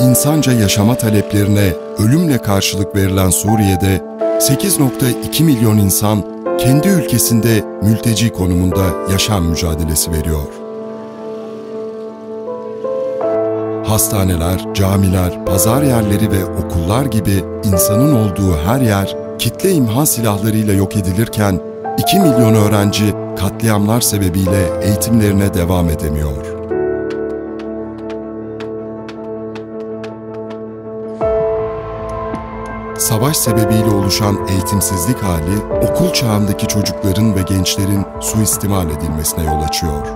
insanca yaşama taleplerine ölümle karşılık verilen Suriye'de 8,2 milyon insan kendi ülkesinde mülteci konumunda yaşam mücadelesi veriyor. Hastaneler, camiler, pazar yerleri ve okullar gibi insanın olduğu her yer kitle imha silahlarıyla yok edilirken 2 milyon öğrenci katliamlar sebebiyle eğitimlerine devam edemiyor. Savaş sebebiyle oluşan eğitimsizlik hali okul çağındaki çocukların ve gençlerin suistimal edilmesine yol açıyor.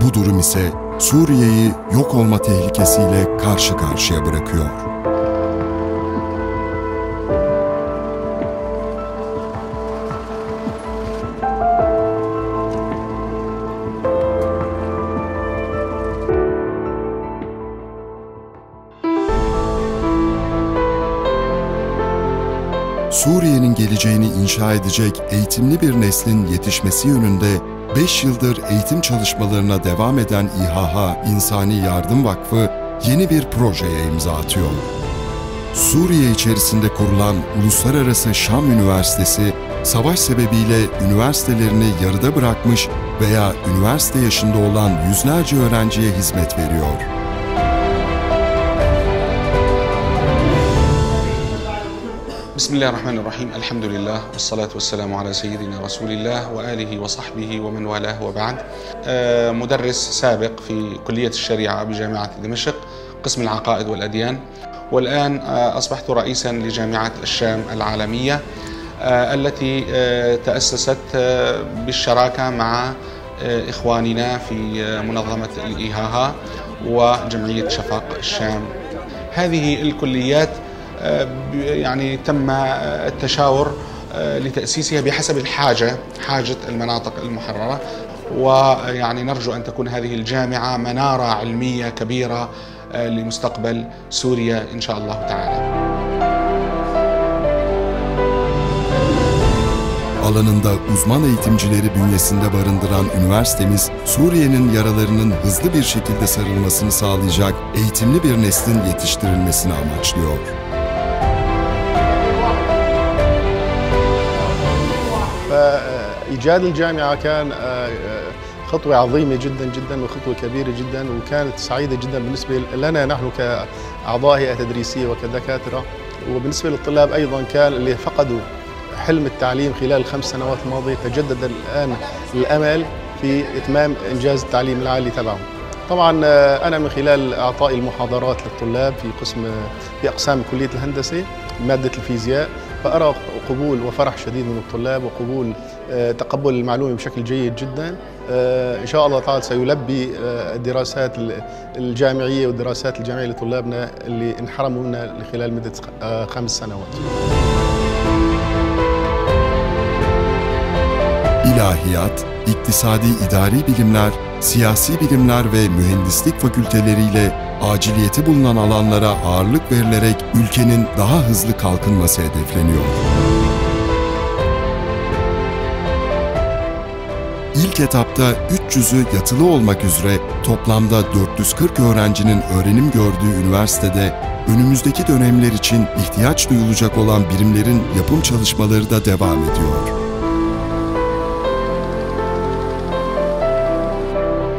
Bu durum ise Suriye'yi yok olma tehlikesiyle karşı karşıya bırakıyor. Suriye'nin geleceğini inşa edecek eğitimli bir neslin yetişmesi yönünde 5 yıldır eğitim çalışmalarına devam eden İHH İnsani Yardım Vakfı yeni bir projeye imza atıyor. Suriye içerisinde kurulan Uluslararası Şam Üniversitesi, savaş sebebiyle üniversitelerini yarıda bırakmış veya üniversite yaşında olan yüzlerce öğrenciye hizmet veriyor. Bismillahirrahmanirrahim. Elhamdülillah. Ve salatu ve selamu ala seyyidina Resulillah ve alihi ve sahbihi ve men valah ve ba'd. مدرس سابق في كلية الشريعة بجامعة دمشق قسم العقائد والأديان، والآن أصبحت رئيسا لجامعة الشام العالمية التي تأسست بالشراكة مع إخواننا في منظمة الإيهاها وجمعية شفاق الشام. هذه الكليات يعني تم التشاور لتأسيسها بحسب حاجة المناطق المحررة، ويعني نرجو أن تكون هذه الجامعة منارة علمية كبيرة لمستقبل سوريا إن شاء الله تعالى. Alanında uzman eğitimcileri bünyesinde barındıran üniversitemiz, Suriye'nin yaralarının hızlı bir şekilde sarılmasını sağlayacak eğitimli bir neslin yetiştirilmesini amaçlıyor. إيجاد الجامعة كان خطوة عظيمة جدا وخطوة كبيرة جدا، وكانت سعيدة جدا بالنسبة لنا نحن كأعضاء هيئة تدريسية وكدكاترة، وبالنسبة للطلاب أيضا كان اللي فقدوا حلم التعليم خلال ال5 سنوات الماضية تجدد الآن الأمل في إتمام إنجاز التعليم العالي تبعهم. طبعا أنا من خلال إعطائي المحاضرات للطلاب في أقسام كلية الهندسة مادة الفيزياء، فأرى قبول وفرح شديد من الطلاب وقبول تقبل المعلومة بشكل جيد جدا. إن شاء الله تعالى سيلبي الدراسات الجامعية والدراسات الجامعية لطلابنا اللي انحرموا منها خلال مدة 5 سنوات. İlahiyat, iktisadi idari bilimler, siyasi bilimler ve mühendislik fakülteleriyle aciliyeti bulunan alanlara ağırlık verilerek ülkenin daha hızlı kalkınması hedefleniyor. İlk etapta 300'ü yatılı olmak üzere toplamda 440 öğrencinin öğrenim gördüğü üniversitede önümüzdeki dönemler için ihtiyaç duyulacak olan birimlerin yapım çalışmaları da devam ediyor.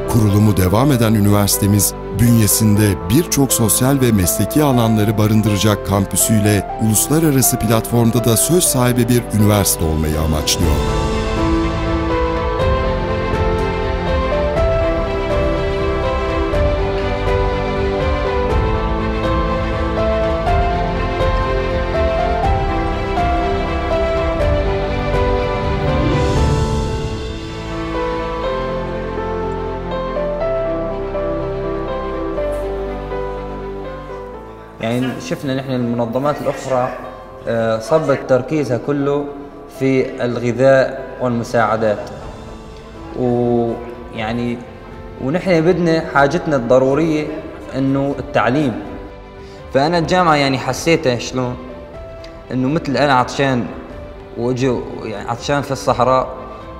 Kurulumu devam eden üniversitemiz, bünyesinde birçok sosyal ve mesleki alanları barındıracak kampüsüyle uluslararası platformda da söz sahibi bir üniversite olmayı amaçlıyor. يعني شفنا نحن المنظمات الأخرى صبت تركيزها كله في الغذاء والمساعدات، ويعني ونحن بدنا حاجتنا الضرورية إنه التعليم. فأنا الجامعة يعني حسيتها شلون إنه مثل أنا عطشان وأجي يعني عطشان في الصحراء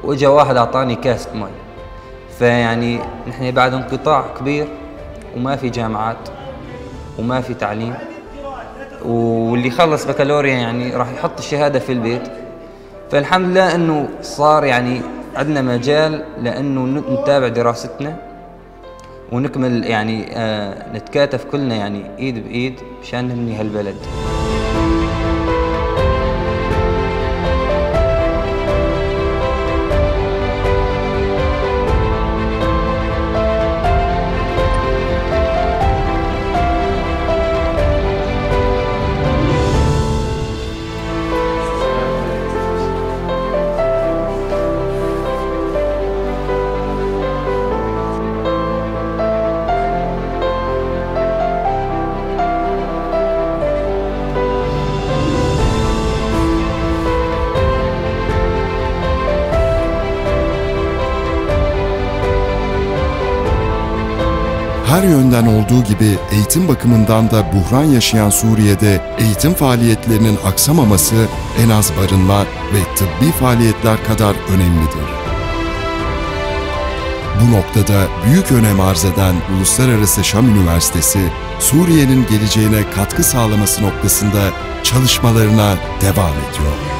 وأجا واحد أعطاني كاسة مي، فيعني نحن بعد انقطاع كبير وما في جامعات وما في تعليم، واللي خلص بكالوريا يعني راح يحط الشهادة في البيت. فالحمد لله انه صار يعني عندنا مجال لانه نتابع دراستنا ونكمل يعني نتكاتف كلنا يعني ايد بايد مشان نبني هالبلد. Her yönden olduğu gibi eğitim bakımından da buhran yaşayan Suriye'de eğitim faaliyetlerinin aksamaması en az barınma ve tıbbi faaliyetler kadar önemlidir. Bu noktada büyük önem arz eden Uluslararası Şam Üniversitesi, Suriye'nin geleceğine katkı sağlaması noktasında çalışmalarına devam ediyor.